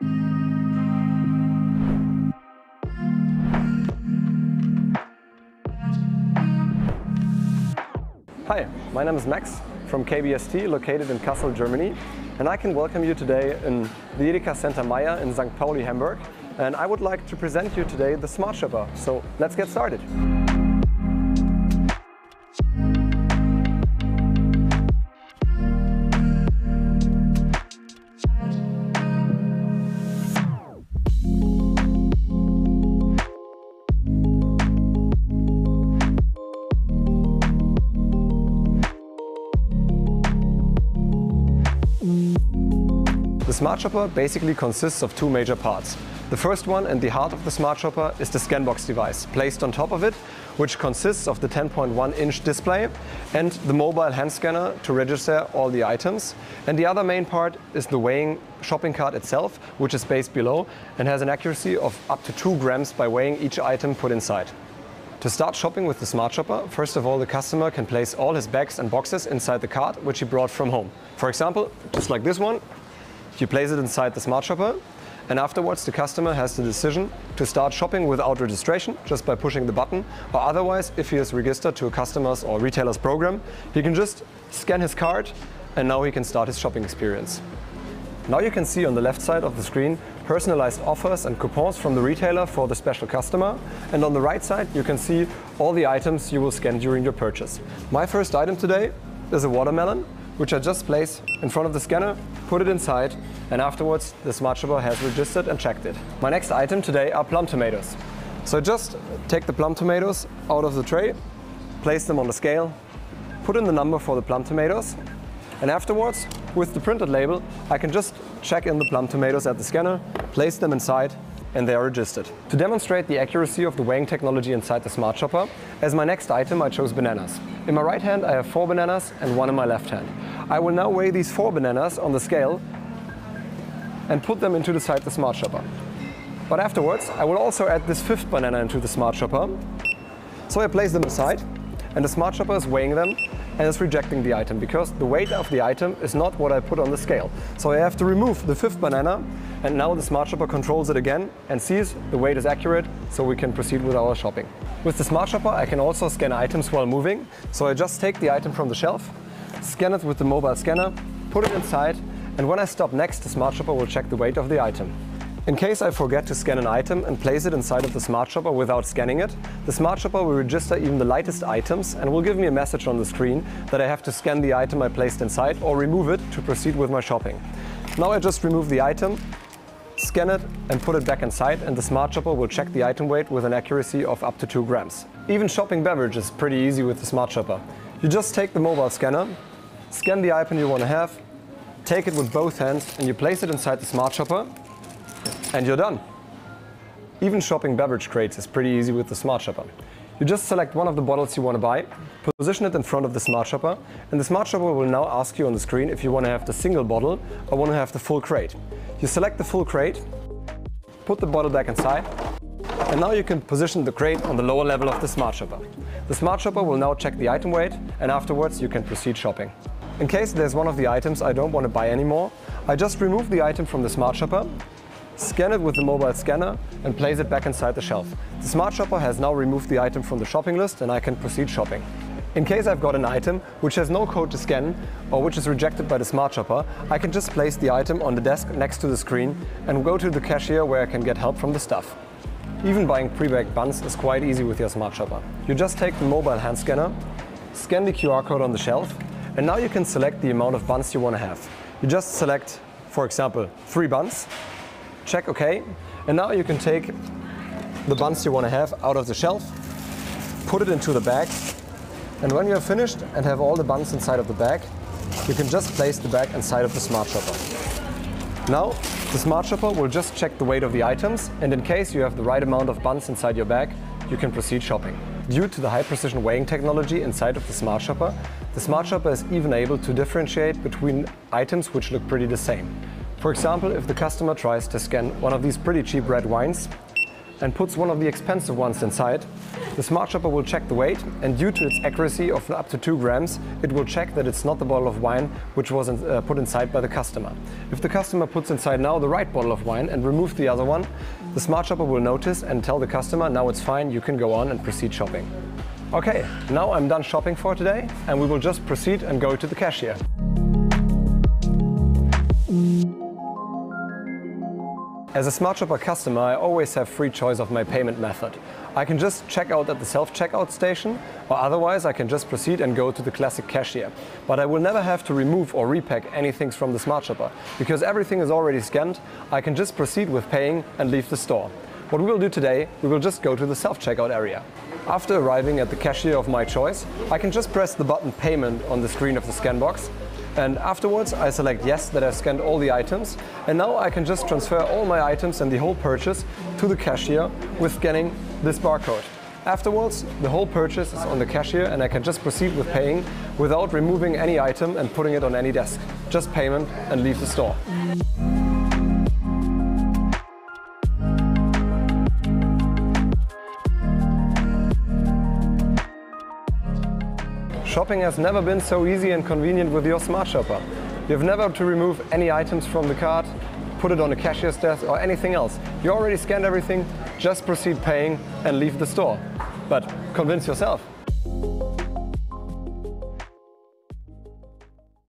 Hi, my name is Max from KBST, located in Kassel, Germany, and I can welcome you today in the Edeka Center Meier in St. Pauli, Hamburg, and I would like to present you today the Smart Shopper. So let's get started. The Smart Shopper basically consists of two major parts. The first one and the heart of the Smart Shopper is the ScanBox device placed on top of it, which consists of the 10.1-inch display and the mobile hand scanner to register all the items. And the other main part is the weighing shopping cart itself, which is based below and has an accuracy of up to 2 grams by weighing each item put inside. To start shopping with the Smart Shopper, first of all, the customer can place all his bags and boxes inside the cart, which he brought from home. For example, just like this one. You place it inside the Smart Shopper, and afterwards the customer has the decision to start shopping without registration, just by pushing the button, or otherwise, if he is registered to a customer's or retailer's program, he can just scan his card, and now he can start his shopping experience. Now you can see on the left side of the screen personalized offers and coupons from the retailer for the special customer, and on the right side you can see all the items you will scan during your purchase. My first item today is a watermelon, which I just place in front of the scanner, put it inside, and afterwards the Smart Shopper has registered and checked it. My next item today are plum tomatoes. So just take the plum tomatoes out of the tray, place them on the scale, put in the number for the plum tomatoes, and afterwards, with the printed label, I can just check in the plum tomatoes at the scanner, place them inside, and they are registered. To demonstrate the accuracy of the weighing technology inside the Smart Shopper, as my next item I chose bananas. In my right hand I have 4 bananas and 1 in my left hand. I will now weigh these 4 bananas on the scale and put them into the Smart Shopper. But afterwards I will also add this 5th banana into the Smart Shopper. So I place them aside and the Smart Shopper is weighing them and is rejecting the item because the weight of the item is not what I put on the scale. So I have to remove the 5th banana and now the Smart Shopper controls it again and sees the weight is accurate, so we can proceed with our shopping. With the Smart Shopper I can also scan items while moving. So I just take the item from the shelf, scan it with the mobile scanner, put it inside, and when I stop next, the Smart Shopper will check the weight of the item. In case I forget to scan an item and place it inside of the Smart Shopper without scanning it, the Smart Shopper will register even the lightest items and will give me a message on the screen that I have to scan the item I placed inside or remove it to proceed with my shopping. Now I just remove the item, scan it and put it back inside, and the Smart Shopper will check the item weight with an accuracy of up to 2 grams. Even shopping beverages is pretty easy with the Smart Shopper. You just take the mobile scanner, scan the item you want to have, take it with both hands and you place it inside the Smart Shopper and you're done. Even shopping beverage crates is pretty easy with the Smart Shopper. You just select one of the bottles you want to buy, position it in front of the Smart Shopper, and the Smart Shopper will now ask you on the screen if you want to have the single bottle or want to have the full crate. You select the full crate, put the bottle back inside, and now you can position the crate on the lower level of the Smart Shopper. The Smart Shopper will now check the item weight and afterwards you can proceed shopping. In case there's one of the items I don't want to buy anymore, I just remove the item from the Smart Shopper, scan it with the mobile scanner and place it back inside the shelf. The Smart Shopper has now removed the item from the shopping list and I can proceed shopping. In case I've got an item which has no code to scan or which is rejected by the Smart Shopper, I can just place the item on the desk next to the screen and go to the cashier where I can get help from the staff. Even buying pre-baked buns is quite easy with your Smart Shopper. You just take the mobile hand scanner, scan the QR code on the shelf, and now you can select the amount of buns you want to have. You just select, for example, 3 buns, check OK, and now you can take the buns you want to have out of the shelf, put it into the bag, and when you are finished and have all the buns inside of the bag, you can just place the bag inside of the Smart Shopper. Now, the Smart Shopper will just check the weight of the items, and in case you have the right amount of buns inside your bag, you can proceed shopping. Due to the high precision weighing technology inside of the Smart Shopper, the Smart Shopper is even able to differentiate between items which look pretty the same. For example, if the customer tries to scan one of these pretty cheap red wines, and puts one of the expensive ones inside, the Smart Shopper will check the weight, and due to its accuracy of up to 2 grams, it will check that it's not the bottle of wine which was put inside by the customer. If the customer puts inside now the right bottle of wine and removes the other one, the Smart Shopper will notice and tell the customer, now it's fine, you can go on and proceed shopping. Okay, now I'm done shopping for today, and we will just proceed and go to the cashier. As a Smart Shopper customer, I always have free choice of my payment method. I can just check out at the self-checkout station, or otherwise I can just proceed and go to the classic cashier. But I will never have to remove or repack anything from the Smart Shopper, because everything is already scanned. I can just proceed with paying and leave the store. What we will do today, we will just go to the self-checkout area. After arriving at the cashier of my choice, I can just press the button Payment on the screen of the ScanBox. And afterwards I select yes, that I scanned all the items, and now I can just transfer all my items and the whole purchase to the cashier with scanning this barcode. Afterwards the whole purchase is on the cashier and I can just proceed with paying without removing any item and putting it on any desk. Just payment and leave the store. Shopping has never been so easy and convenient with your Smart Shopper. You have never to remove any items from the cart, put it on a cashier's desk or anything else. You already scanned everything, just proceed paying and leave the store. But convince yourself.